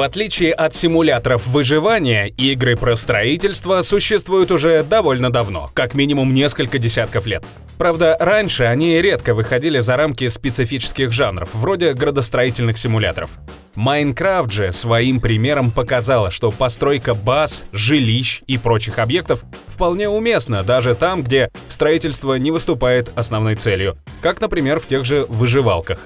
В отличие от симуляторов выживания, игры про строительство существуют уже довольно давно, как минимум несколько десятков лет. Правда, раньше они редко выходили за рамки специфических жанров, вроде градостроительных симуляторов. Майнкрафт же своим примером показала, что постройка баз, жилищ и прочих объектов вполне уместна даже там, где строительство не выступает основной целью, как, например, в тех же выживалках.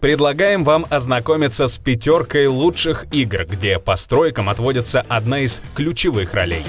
Предлагаем вам ознакомиться с 5-й лучших игр, где постройкам отводится одна из ключевых ролей.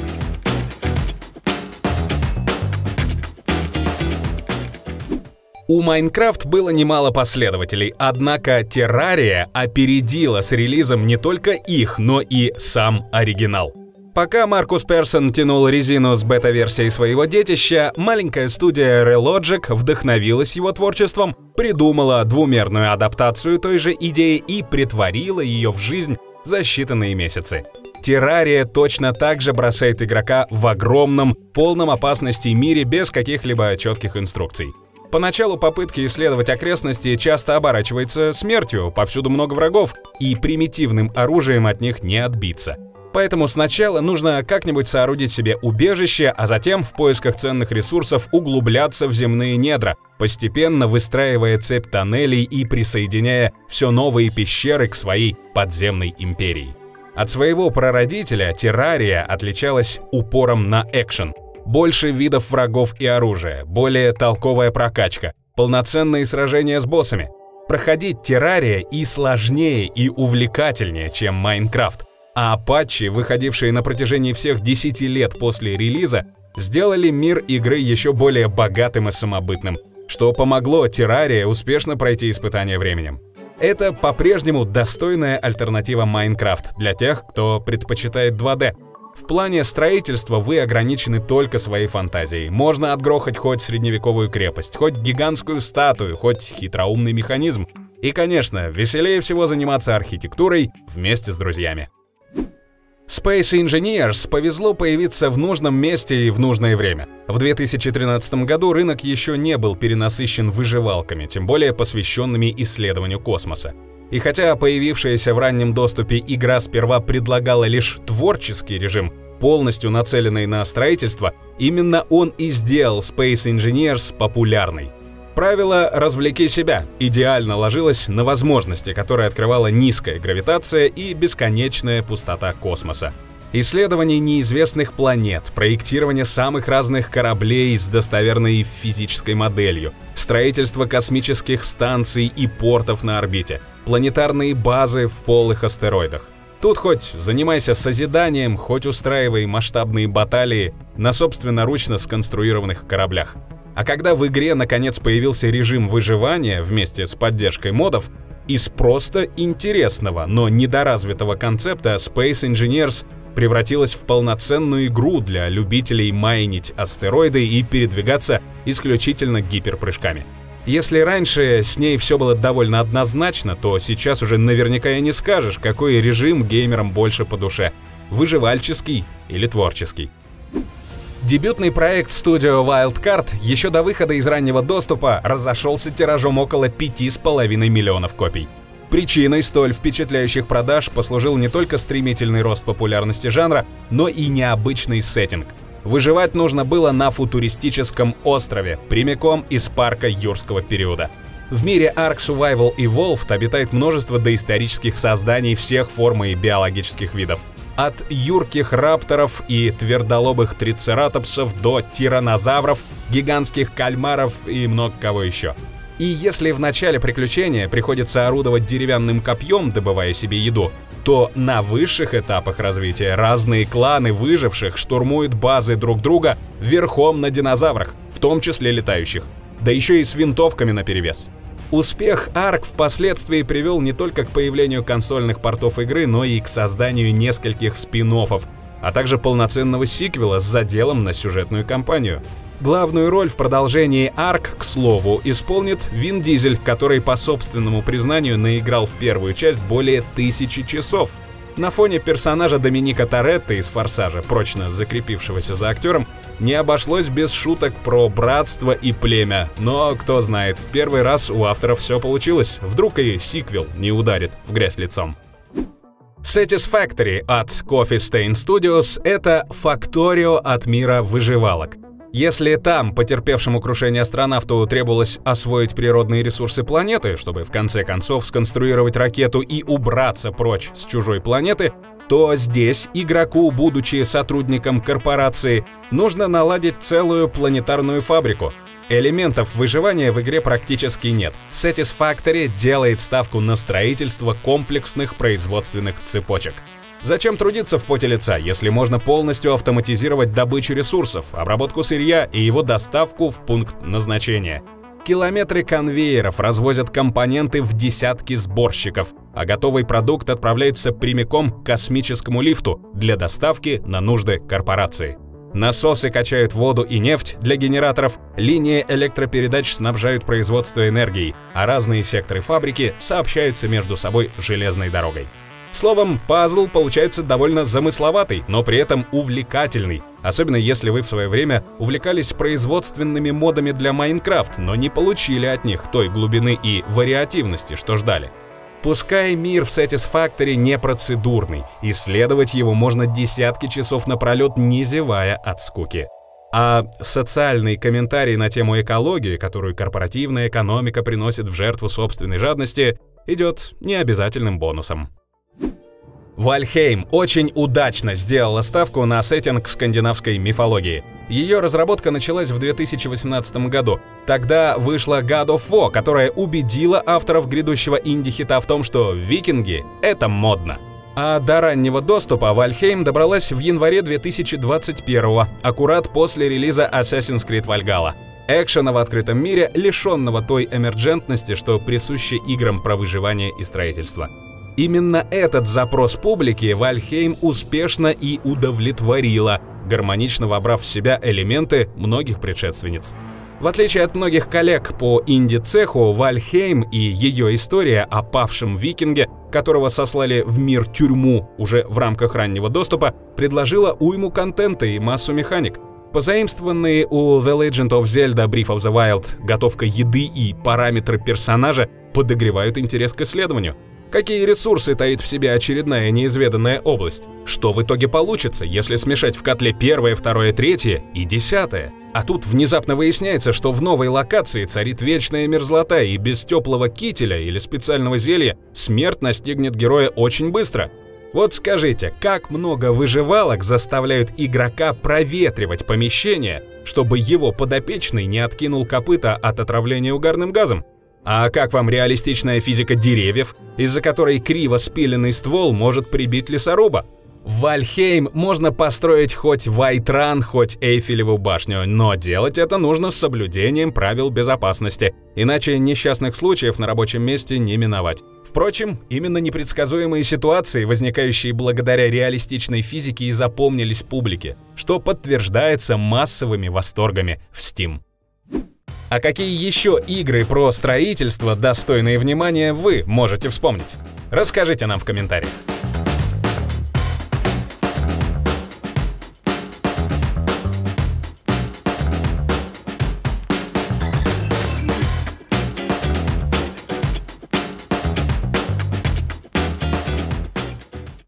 У Minecraft было немало последователей, однако Terraria опередила с релизом не только их, но и сам оригинал. Пока Маркус Персон тянул резину с бета-версией своего детища, маленькая студия Relogic вдохновилась его творчеством, придумала двумерную адаптацию той же идеи и претворила ее в жизнь за считанные месяцы. Террария точно так же бросает игрока в огромном, полном опасности мире без каких-либо четких инструкций. Поначалу попытки исследовать окрестности часто оборачиваются смертью, повсюду много врагов, и примитивным оружием от них не отбиться. Поэтому сначала нужно как-нибудь соорудить себе убежище, а затем в поисках ценных ресурсов углубляться в земные недра, постепенно выстраивая цепь тоннелей и присоединяя все новые пещеры к своей подземной империи. От своего прародителя Террария отличалась упором на экшен. Больше видов врагов и оружия, более толковая прокачка, полноценные сражения с боссами. Проходить Террария и сложнее, и увлекательнее, чем Майнкрафт. А патчи, выходившие на протяжении всех 10 лет после релиза, сделали мир игры еще более богатым и самобытным, что помогло Террарии успешно пройти испытания временем. Это по-прежнему достойная альтернатива Майнкрафт для тех, кто предпочитает 2D. В плане строительства вы ограничены только своей фантазией. Можно отгрохать хоть средневековую крепость, хоть гигантскую статую, хоть хитроумный механизм. И, конечно, веселее всего заниматься архитектурой вместе с друзьями. Space Engineers повезло появиться в нужном месте и в нужное время. В 2013 году рынок еще не был перенасыщен выживалками, тем более посвященными исследованию космоса. И хотя появившаяся в раннем доступе игра сперва предлагала лишь творческий режим, полностью нацеленный на строительство, именно он и сделал Space Engineers популярной. Правило «развлеки себя» идеально ложилось на возможности, которые открывала низкая гравитация и бесконечная пустота космоса. Исследование неизвестных планет, проектирование самых разных кораблей с достоверной физической моделью, строительство космических станций и портов на орбите, планетарные базы в полых астероидах. Тут хоть занимайся созиданием, хоть устраивай масштабные баталии на собственноручно сконструированных кораблях. А когда в игре наконец появился режим выживания вместе с поддержкой модов, из просто интересного, но недоразвитого концепта Space Engineers превратилась в полноценную игру для любителей майнить астероиды и передвигаться исключительно гиперпрыжками. Если раньше с ней все было довольно однозначно, то сейчас уже наверняка и не скажешь, какой режим геймерам больше по душе – выживальческий или творческий. Дебютный проект студио Wildcard еще до выхода из раннего доступа разошелся тиражом около 5,5 миллионов копий. Причиной столь впечатляющих продаж послужил не только стремительный рост популярности жанра, но и необычный сеттинг. Выживать нужно было на футуристическом острове, прямиком из парка юрского периода. В мире Ark Survival Evolved обитает множество доисторических созданий всех форм и биологических видов. От юрких рапторов и твердолобых трицератопсов до тиранозавров, гигантских кальмаров и много кого еще. И если в начале приключения приходится орудовать деревянным копьем, добывая себе еду, то на высших этапах развития разные кланы выживших штурмуют базы друг друга верхом на динозаврах, в том числе летающих, да еще и с винтовками наперевес. Успех Ark впоследствии привел не только к появлению консольных портов игры, но и к созданию нескольких спин-оффов, а также полноценного сиквела с заделом на сюжетную кампанию. Главную роль в продолжении Ark, к слову, исполнит Вин Дизель, который, по собственному признанию, наиграл в первую часть более 1000 часов. На фоне персонажа Доминика Торетто из «Форсажа», прочно закрепившегося за актером, не обошлось без шуток про братство и племя. Но, кто знает, в первый раз у авторов все получилось. Вдруг и сиквел не ударит в грязь лицом. Satisfactory от Coffee Stain Studios – это Факторио от мира выживалок. Если там потерпевшему крушение астронавту требовалось освоить природные ресурсы планеты, чтобы в конце концов сконструировать ракету и убраться прочь с чужой планеты, то здесь игроку, будучи сотрудником корпорации, нужно наладить целую планетарную фабрику. Элементов выживания в игре практически нет. Satisfactory делает ставку на строительство комплексных производственных цепочек. Зачем трудиться в поте лица, если можно полностью автоматизировать добычу ресурсов, обработку сырья и его доставку в пункт назначения? Километры конвейеров развозят компоненты в десятки сборщиков, а готовый продукт отправляется прямиком к космическому лифту для доставки на нужды корпорации. Насосы качают воду и нефть для генераторов, линии электропередач снабжают производство энергией, а разные секторы фабрики сообщаются между собой железной дорогой. Словом, пазл получается довольно замысловатый, но при этом увлекательный, особенно если вы в свое время увлекались производственными модами для Minecraft, но не получили от них той глубины и вариативности, что ждали. Пускай мир в Satisfactory не процедурный, исследовать его можно десятки часов напролет, не зевая от скуки. А социальные комментарии на тему экологии, которую корпоративная экономика приносит в жертву собственной жадности, идет необязательным бонусом. Valheim очень удачно сделала ставку на сеттинг скандинавской мифологии. Ее разработка началась в 2018 году. Тогда вышла God of War, которая убедила авторов грядущего инди-хита в том, что викинги — это модно. А до раннего доступа Valheim добралась в январе 2021-го, аккурат после релиза Assassin's Creed Valhalla. Экшена в открытом мире, лишенного той эмерджентности, что присуща играм про выживание и строительство. Именно этот запрос публики Valheim успешно и удовлетворила, гармонично вобрав в себя элементы многих предшественниц. В отличие от многих коллег по инди-цеху, Valheim и ее история о павшем викинге, которого сослали в мир-тюрьму уже в рамках раннего доступа, предложила уйму контента и массу механик. Позаимствованные у The Legend of Zelda Breath of the Wild готовка еды и параметры персонажа подогревают интерес к исследованию. Какие ресурсы таит в себе очередная неизведанная область? Что в итоге получится, если смешать в котле первое, второе, третье и десятое? А тут внезапно выясняется, что в новой локации царит вечная мерзлота, и без теплого кителя или специального зелья смерть настигнет героя очень быстро. Вот скажите, как много выживалок заставляют игрока проветривать помещение, чтобы его подопечный не откинул копыта от отравления угарным газом? А как вам реалистичная физика деревьев, из-за которой криво спиленный ствол может прибить лесоруба? В Valheim можно построить хоть Вайтран, хоть Эйфелеву башню, но делать это нужно с соблюдением правил безопасности, иначе несчастных случаев на рабочем месте не миновать. Впрочем, именно непредсказуемые ситуации, возникающие благодаря реалистичной физике, и запомнились публике, что подтверждается массовыми восторгами в Steam. А какие еще игры про строительство, достойные внимания, вы можете вспомнить? Расскажите нам в комментариях.